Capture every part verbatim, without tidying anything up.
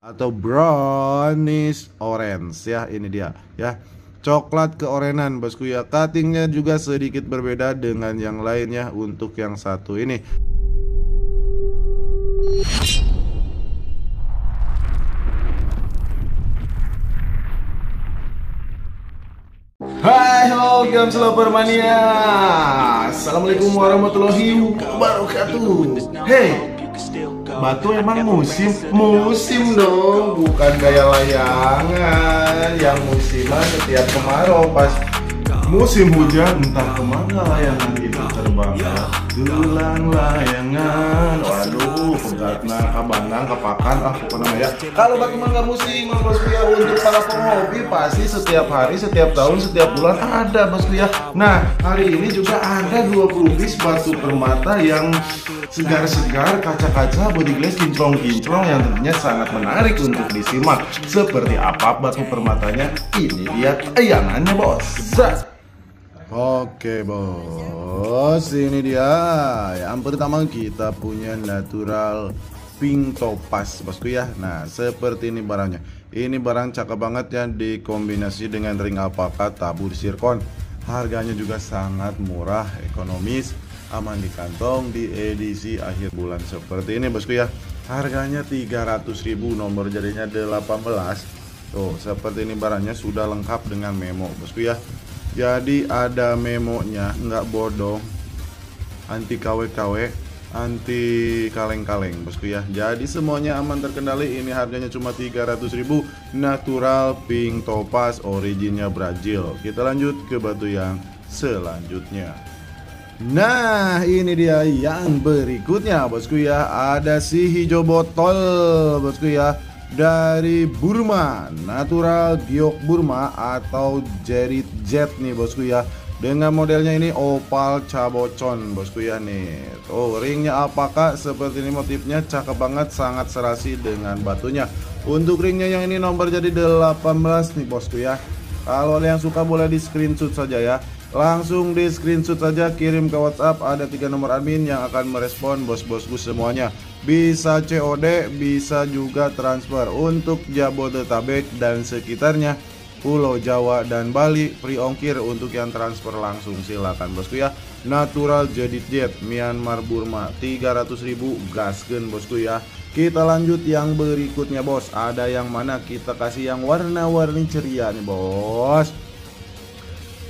atau brownish orange ya. Ini dia ya, coklat keorenan bosku ya. Cuttingnya juga sedikit berbeda dengan yang lainnya untuk yang satu ini. Hai, halo Gams Lovermania. Assalamualaikum warahmatullahi wabarakatuh. Hey, batu emang musim? Musim dong, bukan gaya layangan yang musiman setiap kemarau. Pas musim hujan entah kemana layangan itu terbang. Dulang layangan, waduh, pegatna kabanang kapakan, ah pokoknya ya. Kalau batu mangga musim, bosku ya, untuk para penghobi pasti setiap hari, setiap tahun, setiap bulan ada bosku ya. Nah, hari ini juga ada dua puluh bis batu permata yang segar-segar, kaca-kaca, body glass, kinclong-kinclong yang tentunya sangat menarik untuk disimak. Seperti apa batu permatanya? Ini dia tayangannya bos. Oke bos, ini dia. Yang pertama kita punya natural pink topaz bosku ya. Nah seperti ini barangnya. Ini barang cakep banget yang dikombinasi dengan ring alpaka tabur sirkon. Harganya juga sangat murah, ekonomis, aman di kantong di edisi akhir bulan seperti ini bosku ya. Harganya tiga ratus ribu, nomor jadinya delapan belas. Tuh seperti ini barangnya, sudah lengkap dengan memo bosku ya. Jadi ada memonya, nggak bodong, anti K W K W, anti kaleng-kaleng bosku ya. Jadi semuanya aman terkendali. Ini harganya cuma tiga ratus ribu, natural pink topaz, originnya Brazil. Kita lanjut ke batu yang selanjutnya. Nah ini dia yang berikutnya bosku ya. Ada si hijau botol bosku ya, dari Burma, natural giok Burma atau Jerry Jet nih bosku ya. Dengan modelnya ini opal cabocon bosku ya nih. Oh ringnya apakah seperti ini, motifnya cakep banget, sangat serasi dengan batunya. Untuk ringnya yang ini nomor jadi delapan belas nih bosku ya. Kalau ada yang suka boleh di screenshot saja ya, langsung di screenshot saja, kirim ke WhatsApp. Ada tiga nomor admin yang akan merespon bos-bosku semuanya. Bisa C O D, bisa juga transfer. Untuk Jabodetabek dan sekitarnya, Pulau Jawa dan Bali, free ongkir. Untuk yang transfer langsung silakan bosku ya. Natural Jadid Jet Myanmar Burma tiga ratus ribu, gaskeun bosku ya. Kita lanjut yang berikutnya bos. Ada yang mana? Kita kasih yang warna-warni ceria nih bos.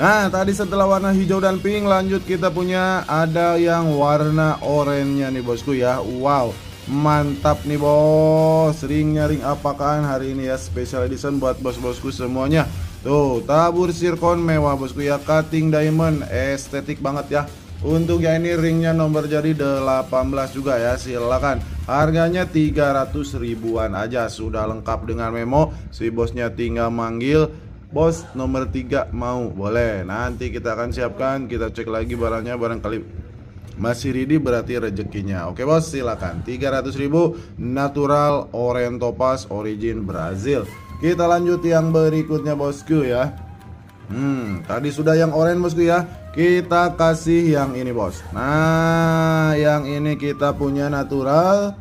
Nah tadi setelah warna hijau dan pink, lanjut kita punya ada yang warna oranye nih bosku ya. Wow mantap nih bos. Ringnya ring apakan hari ini ya, special edition buat bos-bosku semuanya. Tuh tabur sirkon mewah bosku ya, cutting diamond, estetik banget ya. Untuk yang ini ringnya nomor jadi delapan belas juga ya, silakan. Harganya tiga ratus ribuan aja, sudah lengkap dengan memo. Si bosnya tinggal manggil, bos nomor tiga mau, boleh. Nanti kita akan siapkan, kita cek lagi barangnya, barangkali masih ready berarti rezekinya. Oke bos, silakan. tiga ratus ribu, natural orange topas, origin Brazil. Kita lanjut yang berikutnya bosku ya. Hmm, tadi sudah yang orange bosku ya. Kita kasih yang ini bos. Nah, yang ini kita punya natural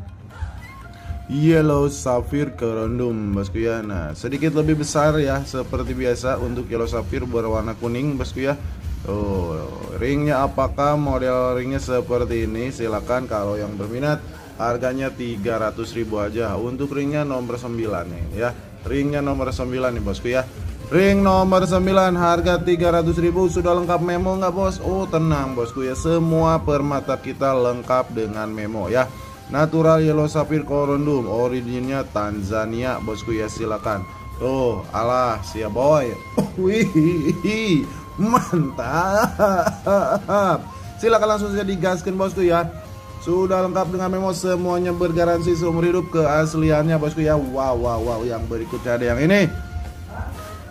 Yellow Safir corundum bosku ya. Nah sedikit lebih besar ya, seperti biasa untuk Yellow Safir berwarna kuning bosku ya. Oh ringnya apakah, model ringnya seperti ini, silakan kalau yang berminat. Harganya tiga ratus ribu aja. Untuk ringnya nomor sembilan nih ya. Ringnya nomor sembilan nih bosku ya. Ring nomor sembilan, harga tiga ratus ribu, sudah lengkap memo nggak bos? Oh tenang bosku ya, semua permata kita lengkap dengan memo ya. Natural Yellow Safir corundum, originnya Tanzania bosku ya, silakan. Oh alah siap boy. Wih mantap. Silakan langsung saja digaskan bosku ya. Sudah lengkap dengan memo, semuanya bergaransi seumur hidup keasliannya bosku ya. Wow wow wow. Yang berikutnya ada yang ini,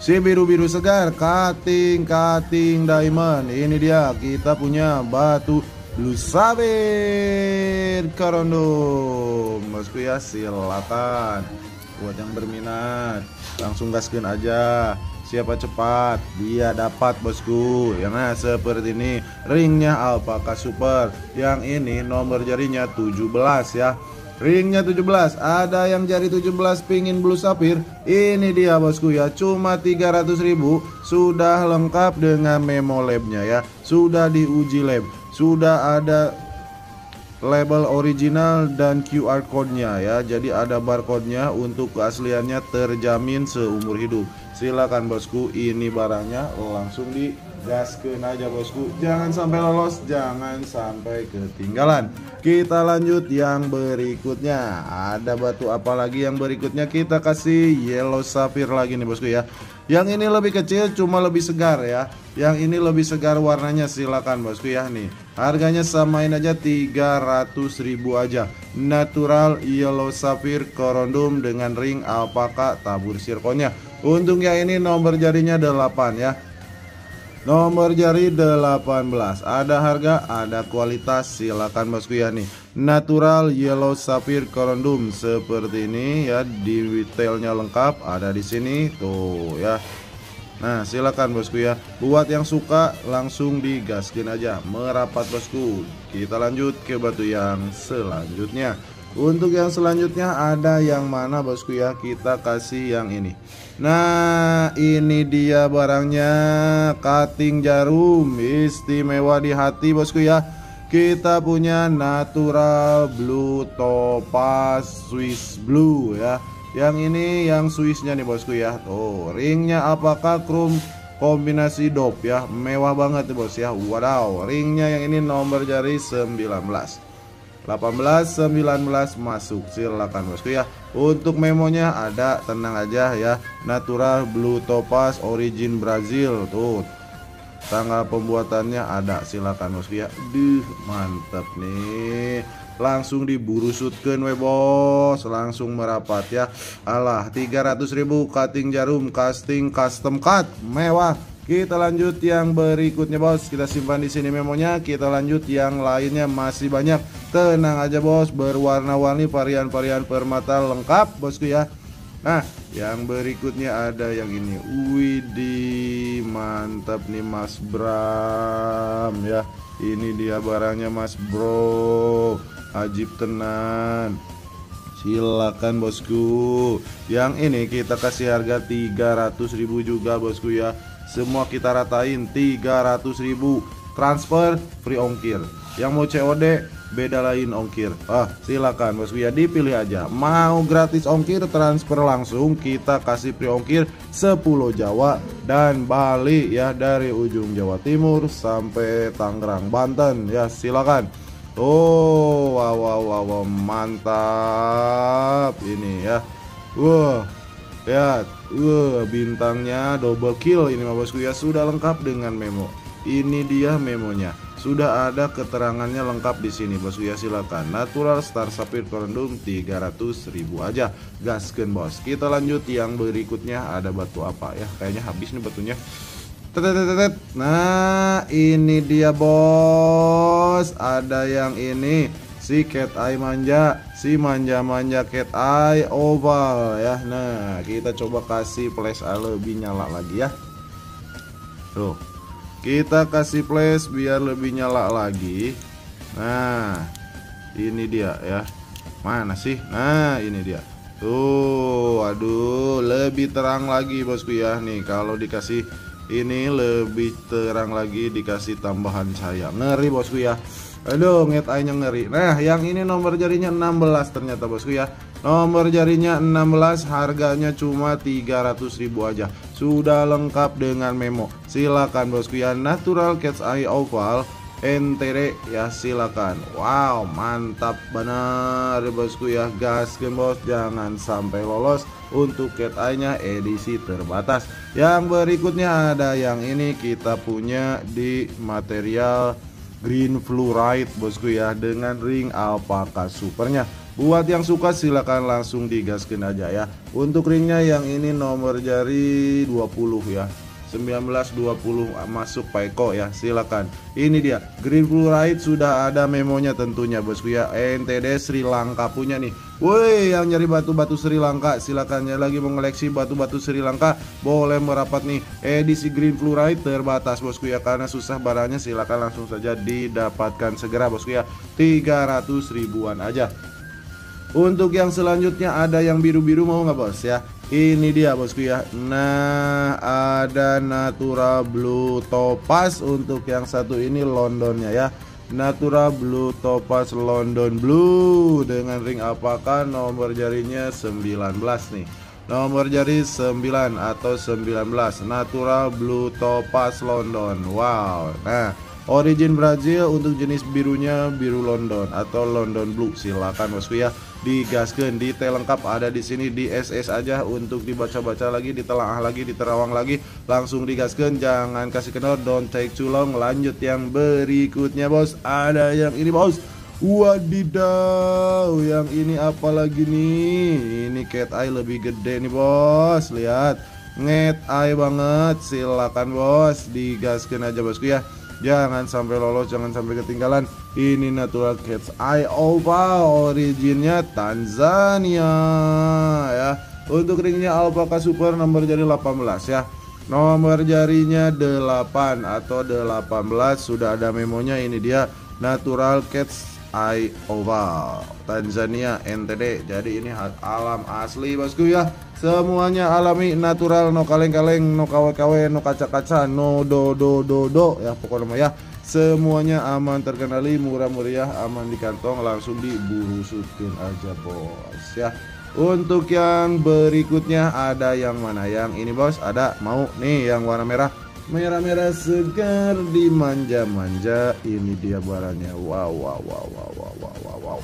si biru-biru segar, cutting cutting diamond. Ini dia kita punya batu Blue Sapphire corundum bosku ya, silakan. Buat yang berminat langsung gaskin aja, siapa cepat dia dapat bosku. Yang nah seperti ini, ringnya alpaka super. Yang ini nomor jarinya tujuh belas ya. Ringnya tujuh belas, ada yang jari tujuh belas pingin blue sapphire. Ini dia bosku ya, cuma tiga ratus ribu. Sudah lengkap dengan memo labnya ya. Sudah diuji lab, sudah ada label original dan Q R code-nya ya. Jadi ada barcode-nya untuk keasliannya, terjamin seumur hidup. Silakan bosku, ini barangnya langsung di gaskeun aja bosku, jangan sampai lolos, jangan sampai ketinggalan. Kita lanjut yang berikutnya. Ada batu apa lagi yang berikutnya? Kita kasih yellow sapphire lagi nih bosku ya. Yang ini lebih kecil cuma lebih segar ya. Yang ini lebih segar warnanya, silakan bosku ya nih. Harganya samain aja tiga ratus ribu aja. Natural Yellow Safir Corundum dengan ring alpaka tabur sirkonnya. Untungnya ini nomor jarinya delapan ya. Nomor jari delapan belas. Ada harga, ada kualitas, silakan bosku ya nih. Natural Yellow Sapphire Corundum seperti ini ya, detailnya lengkap ada di sini tuh ya. Nah, silakan bosku ya. Buat yang suka langsung digaskin aja, merapat bosku. Kita lanjut ke batu yang selanjutnya. Untuk yang selanjutnya ada yang mana bosku ya? Kita kasih yang ini. Nah, ini dia barangnya, cutting jarum istimewa di hati bosku ya. Kita punya natural blue topaz Swiss blue ya. Yang ini yang Swissnya nih bosku ya. Tuh, ringnya apakah chrome kombinasi dop ya. Mewah banget nih bos ya. Wadaw, ringnya yang ini nomor jari sembilan belas. delapan belas, sembilan belas masuk, silakan bosku ya. Untuk memonya ada, tenang aja ya. Natural Blue Topaz origin Brazil tuh. Tanggal pembuatannya ada, silakan bosku ya. Duh, mantap nih. Langsung diburusutkeun we bos, langsung merapat ya. Alah, tiga ratus ribu cutting jarum casting custom cut, mewah. Kita lanjut yang berikutnya bos, kita simpan di sini memonya. Kita lanjut yang lainnya, masih banyak. Tenang aja bos, berwarna-warni varian-varian permata lengkap bosku ya. Nah, yang berikutnya ada yang ini. Widih, mantap nih Mas Bram ya. Ini dia barangnya Mas Bro, ajib tenan. Silakan bosku. Yang ini kita kasih harga tiga ratus ribu juga bosku ya. Semua kita ratain tiga ratus ribu. Transfer free ongkir. Yang mau C O D beda lain ongkir. Ah, silakan bosku ya, dipilih aja. Mau gratis ongkir, transfer langsung, kita kasih free ongkir sepuluh Jawa dan Bali ya, dari ujung Jawa Timur sampai Tangerang Banten ya, silakan. Oh, wow wow wow, wow. Mantap ini ya. Wah. Wow. Lihat, uh, bintangnya double kill ini bosku ya. Sudah lengkap dengan memo. Ini dia memonya. Sudah ada keterangannya lengkap di sini bosku ya. Silakan. Natural Star Sapphire Corundum tiga ratus ribu aja. Gaskeun bos. Kita lanjut yang berikutnya, ada batu apa ya? Kayaknya habis nih batunya. Tetetetet. Nah, ini dia bos. Ada yang ini. Si cat eye manja, si manja-manja cat eye oval ya. Nah, kita coba kasih flash lebih nyala lagi ya. Tuh, kita kasih flash biar lebih nyala lagi. Nah, ini dia ya. Mana sih? Nah, ini dia. Tuh, aduh, lebih terang lagi bosku ya. Nih, kalau dikasih ini lebih terang lagi, dikasih tambahan cahaya. Ngeri bosku ya. Aduh, nget eye-nya ngeri. Nah, yang ini nomor jarinya enam belas ternyata bosku ya. Nomor jarinya enam belas, harganya cuma tiga ratus ribu aja. Sudah lengkap dengan memo. Silakan bosku ya. Natural Cat's Eye Oval N T D ya, silakan. Wow, mantap benar bosku ya. Gaskeun bos, jangan sampai lolos. Untuk cat eye-nya edisi terbatas. Yang berikutnya ada yang ini, kita punya di material Green Fluorite bosku ya, dengan ring alpaka supernya. Buat yang suka silakan langsung digaskin aja ya. Untuk ringnya yang ini nomor jari dua puluh ya, sembilan belas dua puluh masuk Paiko ya, silakan. Ini dia Green Fluorite, sudah ada memonya tentunya bosku ya. N T D Sri Lanka punya nih. Woi, yang nyari batu-batu Sri Lanka, silakan. Yang lagi mengoleksi batu-batu Sri Lanka boleh merapat nih. Edisi Green Fluorite terbatas bosku ya, karena susah barangnya. Silakan langsung saja didapatkan segera bosku ya. tiga ratus ribuan aja. Untuk yang selanjutnya ada yang biru-biru, mau nggak bos ya? Ini dia bosku ya. Nah, ada natural blue topaz. Untuk yang satu ini Londonnya ya, natural blue topaz London blue dengan ring apakah nomor jarinya sembilan belas nih. Nomor jari sembilan atau sembilan belas, natural blue topaz London. Wow. Nah, origin Brazil. Untuk jenis birunya biru London atau London blue. Silakan bosku ya, digaskeun, detail lengkap ada di sini, di S S aja untuk dibaca-baca lagi, ditelaah lagi, diterawang lagi, langsung digaskeun, jangan kasih kendor, don't take too long. Lanjut yang berikutnya bos, ada yang ini bos, wadidaw, yang ini apalagi nih, ini cat eye lebih gede nih bos, lihat, nget eye banget, silakan bos, digaskeun aja bosku ya. Jangan sampai lolos, jangan sampai ketinggalan. Ini natural cat's eye opal, originnya Tanzania ya. Untuk ringnya alpaka super, nomor jari delapan belas ya. Nomor jarinya delapan atau delapan belas, sudah ada memonya. Ini dia natural cat's eye opal Tanzania N T D. Jadi ini alam asli bosku ya. Semuanya alami, natural, no kaleng-kaleng, no kawe-kawe, no kaca-kaca, no do-do-do-do ya pokoknya ya. Semuanya aman terkendali, murah meriah, aman di kantong, langsung diburusutin aja bos ya. Untuk yang berikutnya ada yang mana? Yang ini bos, ada mau nih yang warna merah. Merah-merah segar dimanja-manja, ini dia barangnya. Wow wow wow wow wow wow wow.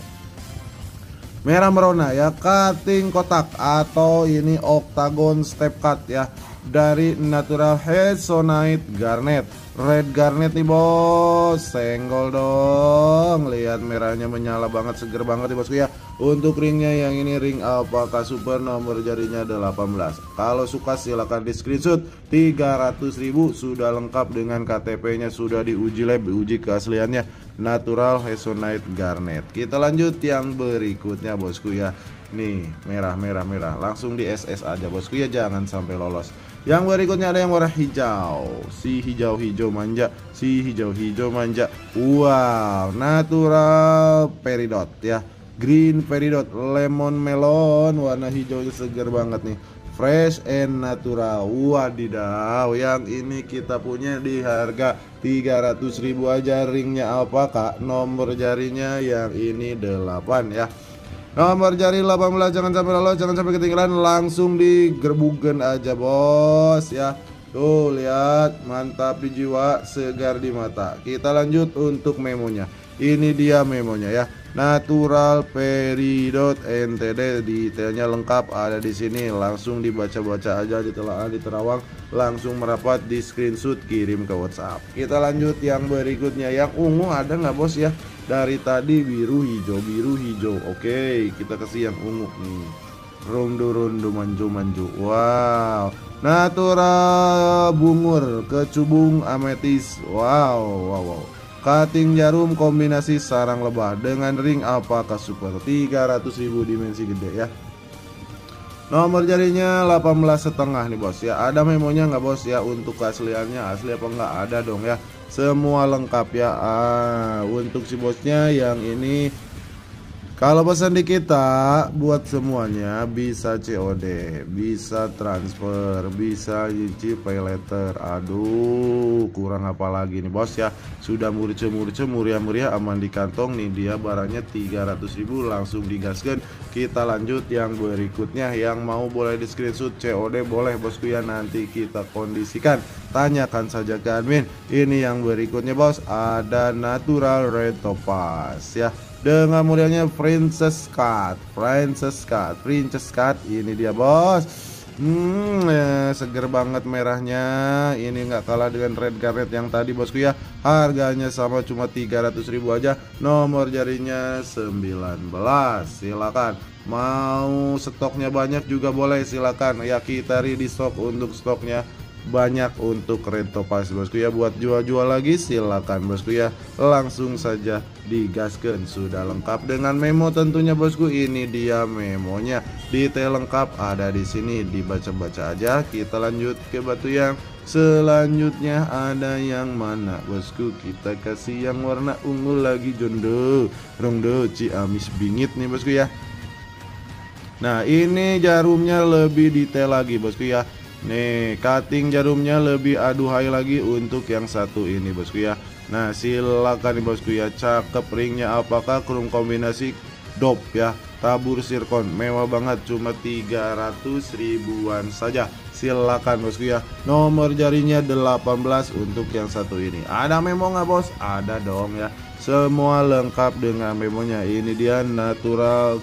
Merah merona ya, cutting kotak atau ini oktagon step cut ya, dari natural hessonite garnet, red garnet nih bos, senggol dong, lihat merahnya menyala banget, seger banget nih bosku ya. Untuk ringnya yang ini ring apakah super, nomor jarinya delapan belas. Kalau suka silahkan di screenshot, tiga ratus ribu sudah lengkap dengan K T P nya, sudah diuji lab, diuji keasliannya, natural hessonite garnet. Kita lanjut yang berikutnya bosku ya. Nih merah merah merah, langsung di S S aja bosku ya, jangan sampai lolos. Yang berikutnya ada yang warna hijau, si hijau hijau manja, si hijau hijau manja. Wow, natural peridot ya, green peridot, lemon melon, warna hijaunya seger banget nih, fresh and natural. Wadidaw, yang ini kita punya di harga tiga ratus ribu aja, ringnya alpaka, nomor jarinya yang ini delapan ya. Nomor jari delapan belas, jangan sampai lolos, jangan sampai ketinggalan, langsung digerbugen aja bos ya. Tuh lihat, mantap di jiwa, segar di mata. Kita lanjut untuk memonya. Ini dia memonya ya, natural peridot N T D, detailnya lengkap ada di sini, langsung dibaca-baca aja, ditelaah, diterawang, langsung merapat, di screenshot, kirim ke WhatsApp. Kita lanjut yang berikutnya, yang ungu ada nggak bos ya? Dari tadi biru hijau biru hijau, oke kita kasih yang ungu nih, rundu rundu manju manju. Wow, natural bungur kecubung amethyst. Wow wow wow. Cutting jarum kombinasi sarang lebah dengan ring apakah super, tiga ratus ribu, dimensi gede ya. Nomor jarinya delapan belas setengah nih bos ya. Ada memonya nggak bos ya? Untuk keasliannya asli apa nggak ada dong ya. Semua lengkap ya. Ah, untuk si bosnya yang ini, kalau pesan di kita buat semuanya bisa C O D, bisa transfer, bisa nyicil pay letter. Aduh, kurang apa lagi nih bos ya. Sudah murce-murce, muriah-muriah, aman di kantong. Nih dia barangnya tiga ratus ribu, langsung digaskan. Kita lanjut yang berikutnya. Yang mau boleh di screenshot, C O D boleh bosku ya, nanti kita kondisikan, tanyakan saja ke admin. Ini yang berikutnya bos, ada natural red topaz ya, dengan modelnya Princess Cut, Princess Cut, Princess Cut. Ini dia bos, hmm, ya, seger banget merahnya. Ini nggak kalah dengan red garnet yang tadi bosku ya. Harganya sama, cuma tiga ratus ribu aja. Nomor jarinya sembilan belas. Silakan. Mau stoknya banyak juga boleh, silakan ya, kita ready stok untuk stoknya banyak untuk red topaz bosku ya. Buat jual-jual lagi silakan bosku ya, langsung saja digaskan. Sudah lengkap dengan memo tentunya bosku. Ini dia memonya, detail lengkap ada di sini, dibaca-baca aja. Kita lanjut ke batu yang selanjutnya. Ada yang mana bosku? Kita kasih yang warna ungu lagi, jondo rondo, ciamis bingit nih bosku ya. Nah, ini jarumnya lebih detail lagi bosku ya. Nih, cutting jarumnya lebih aduhai lagi untuk yang satu ini bosku ya. Nah, silakan nih bosku ya. Cakep ringnya apakah krom kombinasi dop ya. Tabur sirkon mewah banget, cuma tiga ratus ribuan saja. Silakan bosku ya. Nomor jarinya delapan belas untuk yang satu ini. Ada memo nggak bos? Ada dong ya. Semua lengkap dengan memonya. Ini dia natural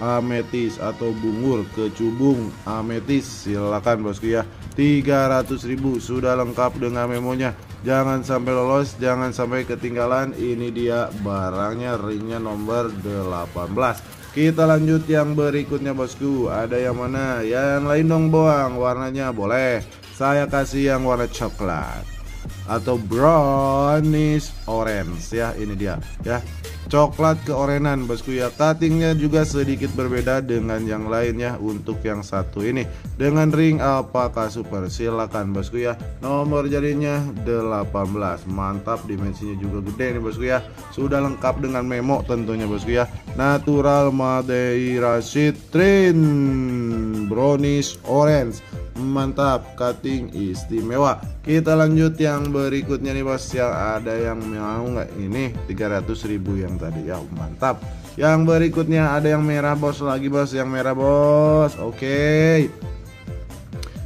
ametis atau bungur kecubung ametis, silakan bosku ya. Tiga ratus ribu sudah lengkap dengan memonya. Jangan sampai lolos, jangan sampai ketinggalan. Ini dia barangnya, ringnya nomor delapan belas. Kita lanjut yang berikutnya bosku. Ada yang mana? Yang lain dong bang, warnanya boleh. Saya kasih yang warna coklat atau brownish orange ya. Ini dia ya, coklat keorenan bosku ya. Cuttingnya juga sedikit berbeda dengan yang lainnya untuk yang satu ini. Dengan ring apakah super, silakan bosku ya. Nomor jarinya delapan belas. Mantap, dimensinya juga gede nih bosku ya. Sudah lengkap dengan memo tentunya bosku ya. Natural madeira citrine brownish orange. Mantap, cutting istimewa. Kita lanjut yang berikutnya nih bos. Yang ada yang mau nggak ini? Tiga ratus ribu yang tadi ya, mantap. Yang berikutnya ada yang merah bos, lagi bos, yang merah bos. Oke,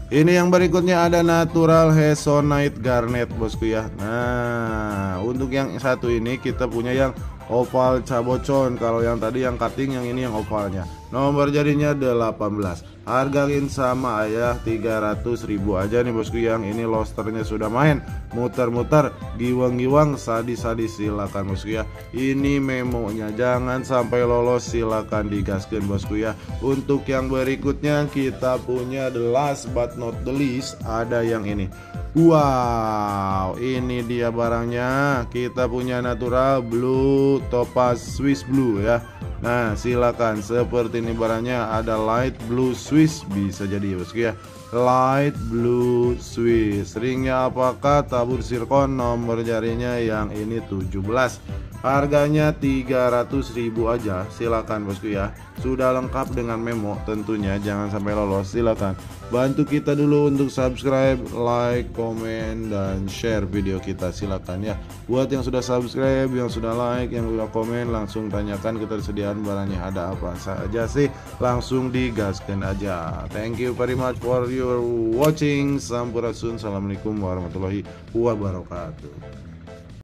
ini yang berikutnya ada natural hessonite garnet bosku ya. Nah, untuk yang satu ini kita punya yang opal cabocon. Kalau yang tadi yang cutting, yang ini yang opalnya. Nomor jarinya delapan belas. Hargain sama ayah tiga ratus ribu aja nih bosku. Yang ini losternya sudah main, muter-muter, giwang-giwang, sadis-sadis, silakan bosku ya. Ini memonya, jangan sampai lolos, silakan digaskan bosku ya. Untuk yang berikutnya kita punya the last but not the least, ada yang ini. Wow, ini dia barangnya. Kita punya natural blue topaz Swiss blue ya. Nah, silakan seperti ini barangnya. Ada light blue Swiss, bisa jadi ya bosku ya. Light blue Swiss. Ringnya apakah tabur sirkon, nomor jarinya yang ini tujuh belas. Harganya tiga ratus ribu aja, silakan bosku ya. Sudah lengkap dengan memo tentunya, jangan sampai lolos, silakan. Bantu kita dulu untuk subscribe, like, komen, dan share video kita, silakan ya. Buat yang sudah subscribe, yang sudah like, yang sudah komen, langsung tanyakan ketersediaan barangnya ada apa saja sih. Langsung digaskan aja. Thank you very much for your watching. Sampurasun. Assalamualaikum warahmatullahi wabarakatuh.